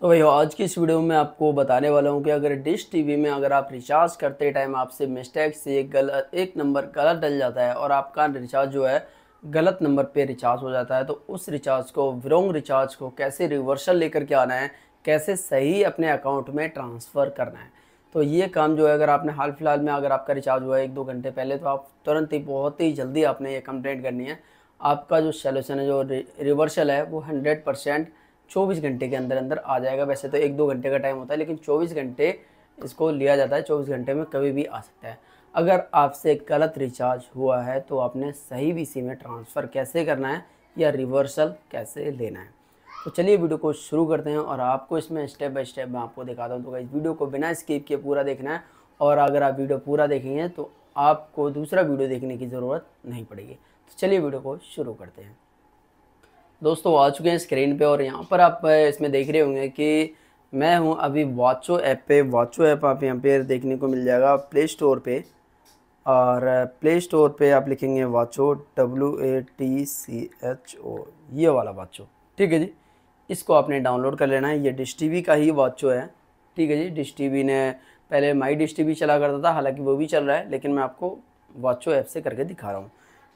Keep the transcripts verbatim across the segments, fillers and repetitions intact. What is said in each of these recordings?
तो भाई आज की इस वीडियो में आपको बताने वाला हूं कि अगर डिश टीवी में अगर आप रिचार्ज करते टाइम आपसे मिस्टेक से एक गलत एक नंबर गलत डल जाता है और आपका रिचार्ज जो है गलत नंबर पे रिचार्ज हो जाता है, तो उस रिचार्ज को रॉन्ग रिचार्ज को कैसे रिवर्सल लेकर के आना है, कैसे सही अपने अकाउंट में ट्रांसफ़र करना है। तो ये काम जो है अगर आपने हाल फिलहाल में अगर आपका रिचार्ज हुआ है एक दो घंटे पहले, तो आप तुरंत ही बहुत ही जल्दी आपने ये कंप्लेंट करनी है। आपका जो सॉल्यूशन है, जो रिवर्सल है, वो हंड्रेड परसेंट चौबीस घंटे के अंदर अंदर आ जाएगा। वैसे तो एक दो घंटे का टाइम होता है, लेकिन चौबीस घंटे इसको लिया जाता है, चौबीस घंटे में कभी भी आ सकता है। अगर आपसे गलत रिचार्ज हुआ है तो आपने सही वीसी में ट्रांसफ़र कैसे करना है या रिवर्सल कैसे लेना है, तो चलिए वीडियो को शुरू करते हैं और आपको इसमें स्टेप बाय स्टेप मैं आपको दिखाता हूँ। तो इस वीडियो को बिना स्किप किए पूरा देखना है, और अगर आप वीडियो पूरा देखेंगे तो आपको दूसरा वीडियो देखने की ज़रूरत नहीं पड़ेगी। तो चलिए वीडियो को शुरू करते हैं। दोस्तों आ चुके हैं स्क्रीन पे, और यहाँ पर आप इसमें देख रहे होंगे कि मैं हूँ अभी वाचो ऐप पे। वाचो ऐप आप यहाँ पे देखने को मिल जाएगा प्ले स्टोर पे, और प्ले स्टोर पे आप लिखेंगे Watcho W A T C H O, ये वाला वाचो, ठीक है जी। इसको आपने डाउनलोड कर लेना है। ये डिश टी वी का ही वाचो है, ठीक है जी। डिश टी वी ने पहले माई डिश टी वी चला करता था, हालाँकि वो भी चल रहा है, लेकिन मैं आपको वाचो ऐप से करके दिखा रहा हूँ,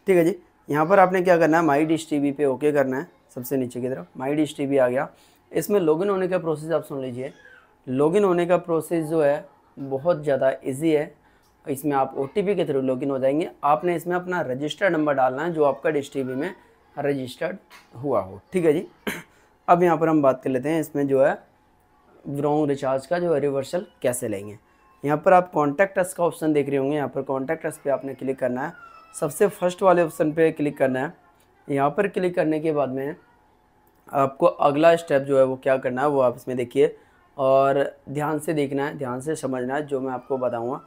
ठीक है जी। यहाँ पर आपने क्या करना है, माई डिश टी वी पे ओके करना है। सबसे नीचे की तरफ माई डिश टी वी आ गया। इसमें लॉगिन होने का प्रोसेस आप सुन लीजिए। लॉगिन होने का प्रोसेस जो है बहुत ज़्यादा इजी है। इसमें आप ओ टी पी के थ्रू लॉगिन हो जाएंगे। आपने इसमें अपना रजिस्टर्ड नंबर डालना है जो आपका डिश टी वी में रजिस्टर्ड हुआ हो, ठीक है जी। अब यहाँ पर हम बात कर लेते हैं इसमें जो है रॉन्ग रिचार्ज का जो है रिवर्सल कैसे लेंगे। यहाँ पर आप कॉन्टैक्ट अस का ऑप्शन देख रहे होंगे। यहाँ पर कॉन्टैक्ट अस पे आपने क्लिक करना है। सबसे फर्स्ट वाले ऑप्शन पे क्लिक करना है। यहाँ पर क्लिक करने के बाद में आपको अगला स्टेप जो है वो क्या करना है वो आप इसमें देखिए, और ध्यान से देखना है, ध्यान से समझना है जो मैं आपको बताऊँगा।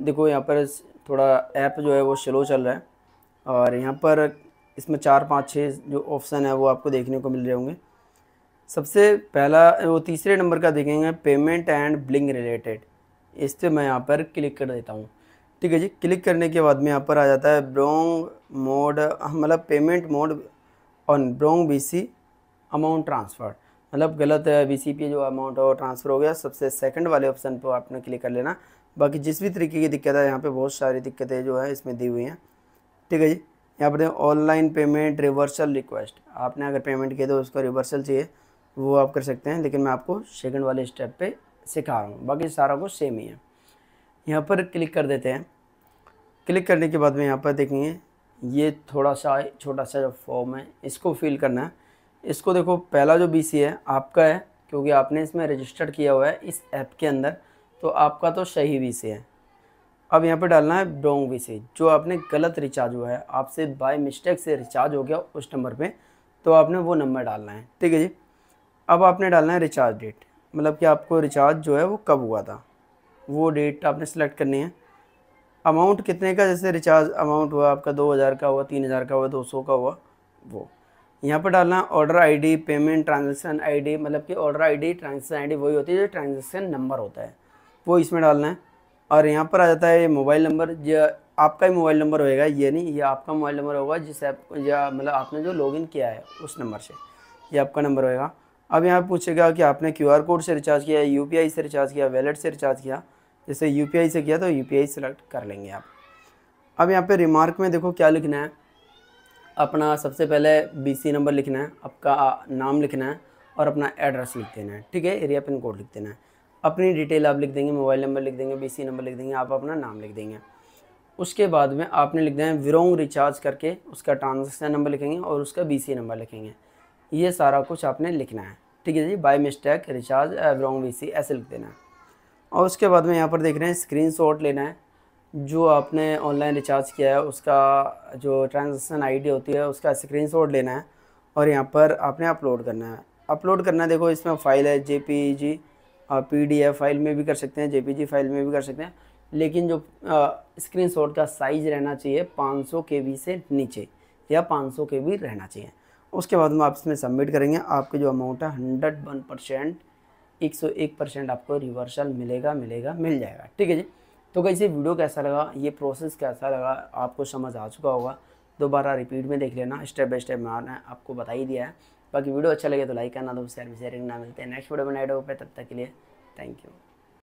देखो यहाँ पर थोड़ा ऐप जो है वो स्लो चल रहा है, और यहाँ पर इसमें चार पाँच छः जो ऑप्शन है वो आपको देखने को मिल रहे होंगे। सबसे पहला वो तीसरे नंबर का देखेंगे, पेमेंट एंड बिलिंग रिलेटेड, इस पर मैं यहाँ पर क्लिक कर देता हूँ, ठीक है जी। क्लिक करने के बाद में यहाँ पर आ जाता है ब्रोंग मोड, मतलब payment mode on wrong VC amount transfer, मतलब गलत बीसी पे जो अमाउंट है वो ट्रांसफ़र हो गया। सबसे सेकंड वाले ऑप्शन पर आपने क्लिक कर लेना। बाकी जिस भी तरीके की दिक्कत है, यहाँ पे बहुत सारी दिक्कतें जो है इसमें दी हुई हैं, ठीक है जी। यहाँ पर ऑनलाइन पेमेंट रिवर्सल रिक्वेस्ट, आपने अगर पेमेंट किया तो उसका रिवर्सल चाहिए, वो आप कर सकते हैं, लेकिन मैं आपको सेकेंड वाले स्टेप पर सिखा रहा हूँ। बाकी सारा कुछ सेम ही है। यहाँ पर क्लिक कर देते हैं। क्लिक करने के बाद में यहाँ पर देखेंगे ये थोड़ा सा छोटा सा जो फॉर्म है इसको फिल करना है। इसको देखो, पहला जो बीसी है आपका है, क्योंकि आपने इसमें रजिस्टर्ड किया हुआ है इस ऐप के अंदर, तो आपका तो सही बीसी है। अब यहाँ पर डालना है डोंग बीसी, जो आपने गलत रिचार्ज हुआ है, आपसे बाय मिस्टेक से रिचार्ज हो गया उस नंबर पर, तो आपने वो नंबर डालना है, ठीक है जी। अब आपने डालना है रिचार्ज डेट, मतलब कि आपको रिचार्ज जो है वो कब हुआ था वो डेट आपने सेलेक्ट करनी है। अमाउंट कितने का, जैसे रिचार्ज अमाउंट हुआ आपका दो हज़ार का हुआ, तीन हज़ार का हुआ, दो सौ का हुआ, वो यहाँ पर डालना। Order ID, payment transaction ID, मतलब कि ऑर्डर आईडी ट्रांजैक्शन आईडी वही होती है जो ट्रांजैक्शन नंबर होता है, वो इसमें डालना है। और यहाँ पर आ जाता है मोबाइल नंबर, जो आपका ही मोबाइल नंबर होएगा, ये नहीं, ये आपका मोबाइल नंबर होगा जिस ऐप या मतलब आपने जो लॉगिन किया है उस नंबर से, ये आपका नंबर होएगा। अब यहाँ पूछेगा कि आपने क्यू आर कोड से रिचार्ज किया, यू पी आई से रिचार्ज किया, वैलेट से रिचार्ज किया। जैसे यूपीआई से किया तो यूपीआई सेलेक्ट कर लेंगे आप। अब यहाँ पे रिमार्क में देखो क्या लिखना है, अपना सबसे पहले बीसी नंबर लिखना है, आपका नाम लिखना है, और अपना एड्रेस लिख देना है, ठीक है, एरिया पिन कोड लिख देना है। अपनी डिटेल आप लिख देंगे, मोबाइल नंबर लिख देंगे, बीसी नंबर लिख देंगे, आप अपना नाम लिख देंगे। उसके बाद में आपने लिख देना है विरोंग रिचार्ज करके, उसका ट्रांजेक्शन नंबर लिखेंगे और उसका बीसी नंबर लिखेंगे। ये सारा कुछ आपने लिखना है, ठीक है जी। By mistake recharge wrong VC ऐसे लिख देना है। और उसके बाद में यहाँ पर देख रहे हैं स्क्रीनशॉट लेना है, जो आपने ऑनलाइन रिचार्ज किया है उसका जो ट्रांजैक्शन आईडी होती है उसका स्क्रीनशॉट लेना है, और यहाँ पर आपने अपलोड करना है। अपलोड करना है, देखो इसमें फ़ाइल है जेपीजी और पीडीएफ फाइल में भी कर सकते हैं, जेपीजी फाइल में भी कर सकते हैं, लेकिन जो स्क्रीनशॉट का साइज़ रहना चाहिए पाँच सौ के बी से नीचे या पाँच सौ के बी रहना चाहिए। उसके बाद में आप इसमें सबमिट करेंगे, आपके जो अमाउंट है हंड्रेड वन परसेंट एक सौ एक परसेंट आपको रिवर्सल मिलेगा मिलेगा मिल जाएगा, ठीक है जी। तो कैसे वीडियो कैसा लगा, ये प्रोसेस कैसा लगा, आपको समझ आ चुका होगा। दोबारा रिपीट में देख लेना, स्टेप बाय स्टेप मैं आपको बता ही दिया है। बाकी वीडियो अच्छा लगे तो लाइक करना, तो शेयर भी शेयर करना। मिलते हैं नेक्स्ट वीडियो बनाए डो पे, तब तक के लिए थैंक यू।